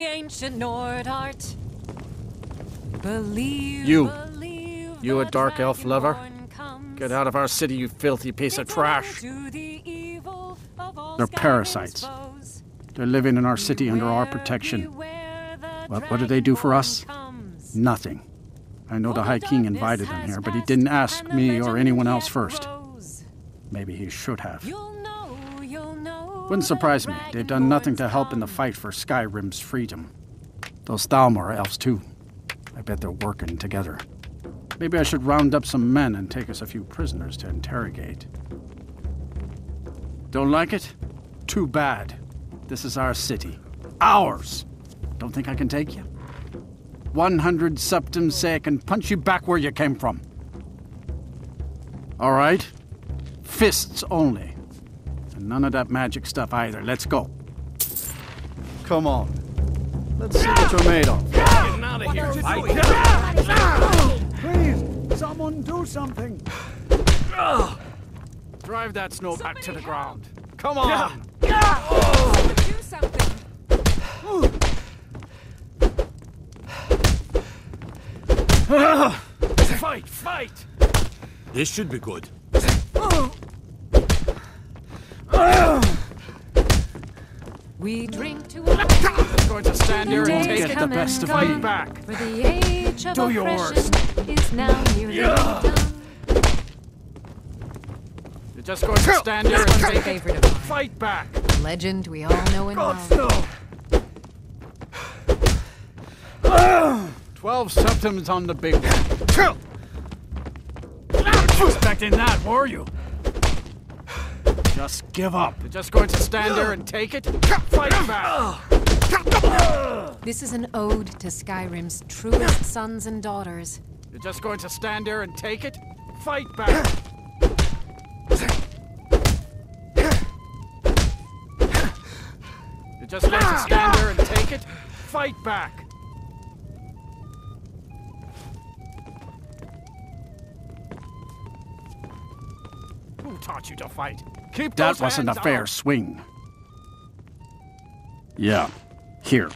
Ancient Nord art. Believe you a dark elf lover? Get out of our city, you filthy piece of trash. They're parasites. They're living in our city under our protection. But what do they do for us? Nothing. I know the High King invited them here, but he didn't ask me or anyone else first. Maybe he should have. Wouldn't surprise me. They've done nothing to help in the fight for Skyrim's freedom. Those Thalmor elves, too. I bet they're working together. Maybe I should round up some men and take us a few prisoners to interrogate. Don't like it? Too bad. This is our city. Ours! Don't think I can take you? 100 septums say I can punch you back where you came from. All right? Fists only. None of that magic stuff either. Let's go. Come on. Let's see what you're made of. Getting out of here. Please, someone do something. Drive that snow back to the ground. Come on. Do something. Fight, fight. This should be good. We drink to a I'm going to stand here and take the best of me back. For the age of oppression is now nearly done. You're just going to stand here and take favorite of mine. Fight back. Legend we all know and love. No. 12 septums on the big one. You weren't expecting that, were you? Just give up. You're just going to stand there and take it? Fight back! This is an ode to Skyrim's truest sons and daughters. You're just going to stand there and take it? Fight back! You're just going to stand there and take it? Fight back! Who taught you to fight? Keep that wasn't a fair swing. Yeah, here.